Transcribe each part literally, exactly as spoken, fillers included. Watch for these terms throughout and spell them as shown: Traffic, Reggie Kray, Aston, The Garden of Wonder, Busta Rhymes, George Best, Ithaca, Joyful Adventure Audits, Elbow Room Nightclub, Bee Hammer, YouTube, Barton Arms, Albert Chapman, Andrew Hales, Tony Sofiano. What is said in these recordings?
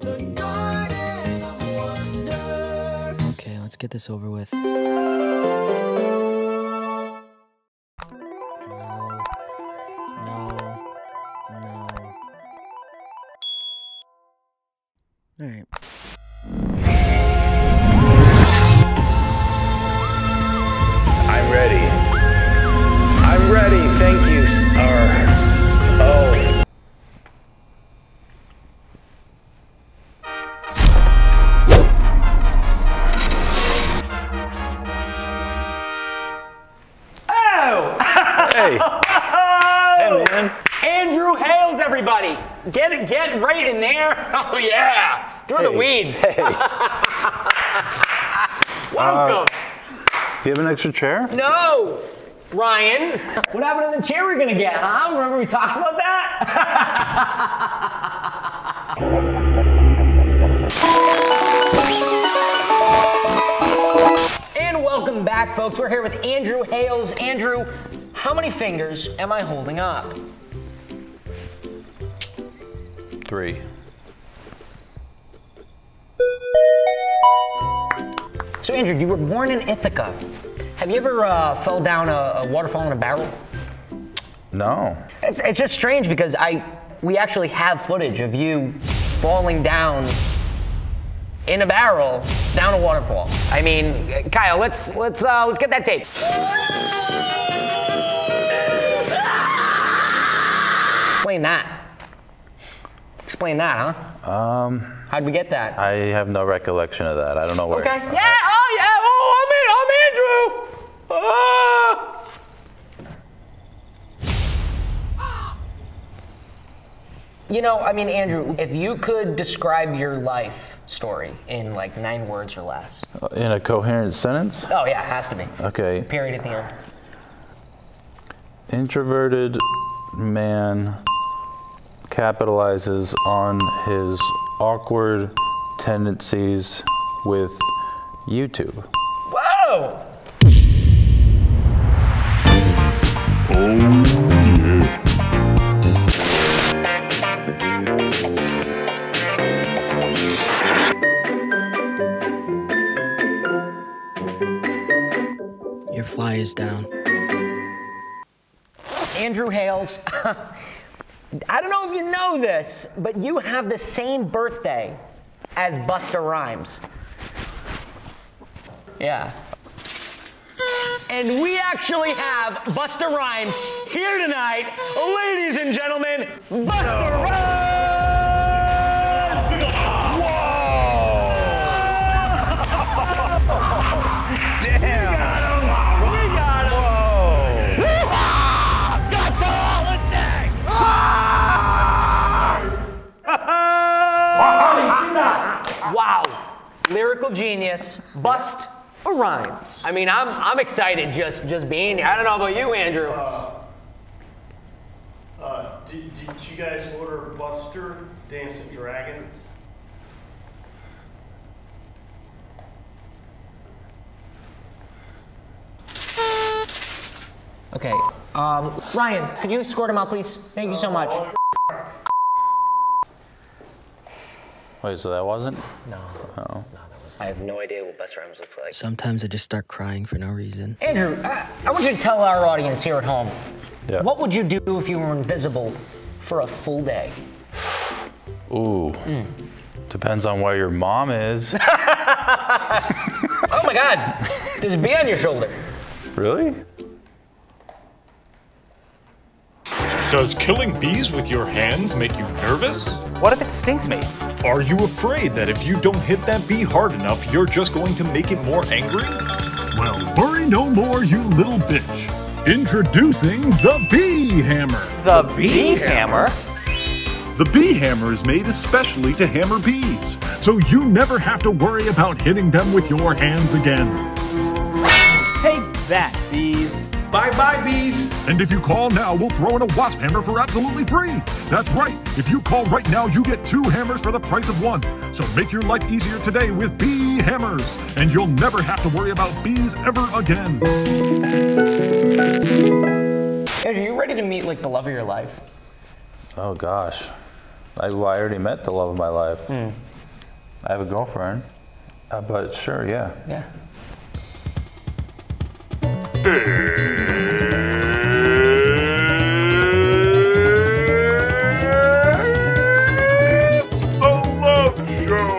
The Garden of Wonder. Okay, let's get this over with. No. No. No. Alright. I'm ready. I'm ready, thank you, sir. Oh. Oh! Hey! Hey, man. Andrew Hales, everybody! Get it, get right in there! Oh, yeah! Through hey. the weeds! Hey. Welcome! Uh, Do you have an extra chair? No! Ryan, what happened to the chair we're gonna get, huh? Remember we talked about that? And welcome back, folks. We're here with Andrew Hales. Andrew, how many fingers am I holding up? Three. So Andrew, you were born in Ithaca. Have you ever uh, fell down a, a waterfall in a barrel? No. It's, it's just strange because I we actually have footage of you falling down in a barrel down a waterfall. I mean, Kyle, let's let's uh, let's get that tape. Explain that. Explain that, huh? Um. How'd we get that? I have no recollection of that. I don't know where. Okay. Yeah. I, oh yeah. Oh, I'm in. I'm Andrew. Ah. You know, I mean, Andrew, if you could describe your life story in like nine words or less. In a coherent sentence? Oh yeah, it has to be. Okay. Period at the end. Introverted man capitalizes on his awkward tendencies with YouTube. Whoa! Oh. Your fly is down. Andrew Hales, I don't know if you know this, but you have the same birthday as Busta Rhymes. Yeah. And we actually have Busta Rhymes here tonight. Ladies and gentlemen, Busta no. Rhymes! Wow, lyrical genius, Bust or Rhymes. I mean, I'm I'm excited just just being here. I don't know about you, Andrew. Uh, uh, did, did you guys order Buster Dancing Dragon? Okay, um, Ryan, could you escort him out, please? Thank you so much. Wait, so that wasn't? No. Uh oh. No, that wasn't. I have no idea what Busta Rhymes looks like. Sometimes I just start crying for no reason. Andrew, I, I want you to tell our audience here at home, yeah. what would you do if you were invisible for a full day? Ooh. Mm. Depends on where your mom is. Oh my God. There's a bee on your shoulder. Really? Does killing bees with your hands make you nervous? What if it stings me? Are you afraid that if you don't hit that bee hard enough, you're just going to make it more angry? Well, worry no more, you little bitch. Introducing the Bee Hammer. The, the Bee, bee hammer? hammer? The Bee Hammer is made especially to hammer bees, so you never have to worry about hitting them with your hands again. Take that, bees. Bye-bye, bees! And if you call now, we'll throw in a wasp hammer for absolutely free! That's right! If you call right now, you get two hammers for the price of one! So make your life easier today with Bee Hammers! And you'll never have to worry about bees ever again! Andrew, are you ready to meet, like, the love of your life? Oh, gosh. I, well, I already met the love of my life. Mm. I have a girlfriend, uh, but sure, yeah. Yeah. It's a love show.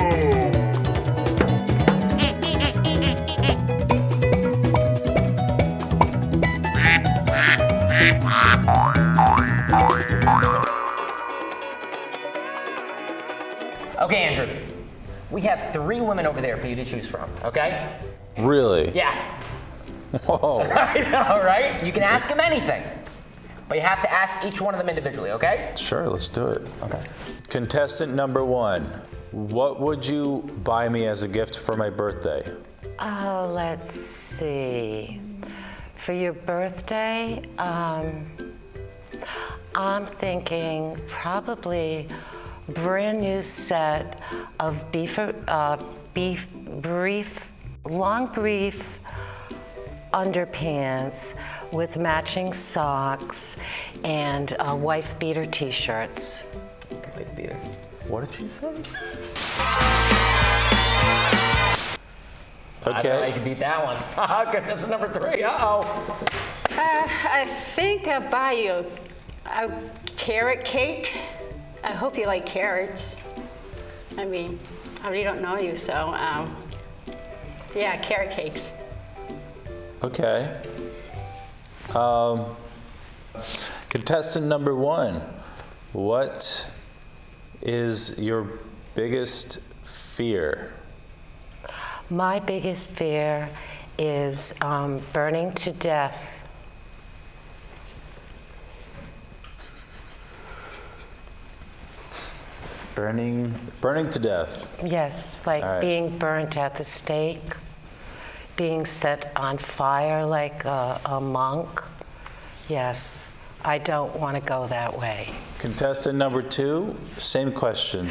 Okay, Andrew. We have three women over there for you to choose from, okay? Really? Yeah. Whoa. I know, right? You can ask them anything, but you have to ask each one of them individually, okay? Sure, let's do it. Okay. Contestant number one, what would you buy me as a gift for my birthday? Oh, let's see. For your birthday, um, I'm thinking probably brand new set of beef, uh, beef brief, long brief underpants with matching socks and uh, wife beater t-shirts. Wife beater. What did you say? Okay. I thought I could beat that one. That's number three. Uh-oh. Uh, I think I'll buy you a carrot cake. I hope you like carrots. I mean, I really don't know you, so um, yeah, carrot cakes. Okay. Um, contestant number one, what is your biggest fear? My biggest fear is um, burning to death. Burning, burning to death. Yes, like right. Being burnt at the stake, being set on fire like a, a monk. Yes, I don't want to go that way. Contestant number two, same question.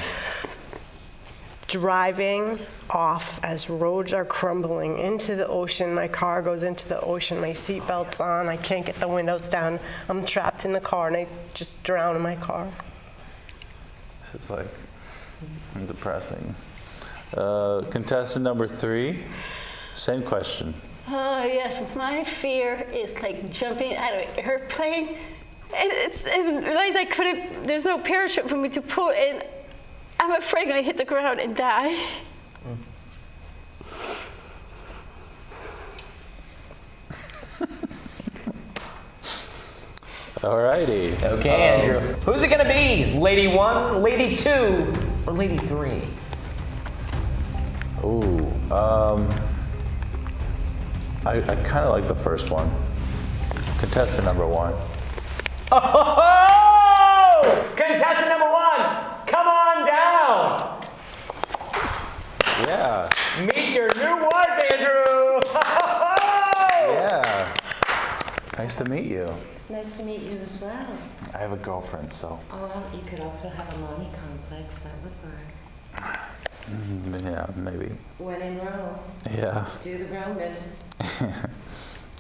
Driving off as roads are crumbling into the ocean. My car goes into the ocean. My seatbelt's on. I can't get the windows down. I'm trapped in the car and I just drown in my car. It's like depressing. Uh, contestant number three, same question. Oh yes, my fear is like jumping out of an airplane. And it's and realize I couldn't. There's no parachute for me to pull, and I'm afraid I'm gonna hit the ground and die. Mm. All righty. Okay, um, Andrew. Who's it gonna be? Lady one, lady two, or lady three? Ooh. Um. I I kind of like the first one. Contestant number one. Oh! Ho, ho! Contestant number one, come on down. Yeah. Meet your new wife, Andrew. Ho, ho, ho! Yeah. Nice to meet you. Nice to meet you as well. I have a girlfriend, so. Oh, well, you could also have a mommy complex. That would work. Mm, yeah, maybe. When in Rome. Yeah. Do the Romans.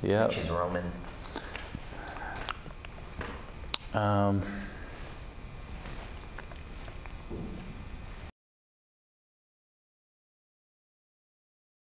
Yeah. She's Roman. Um.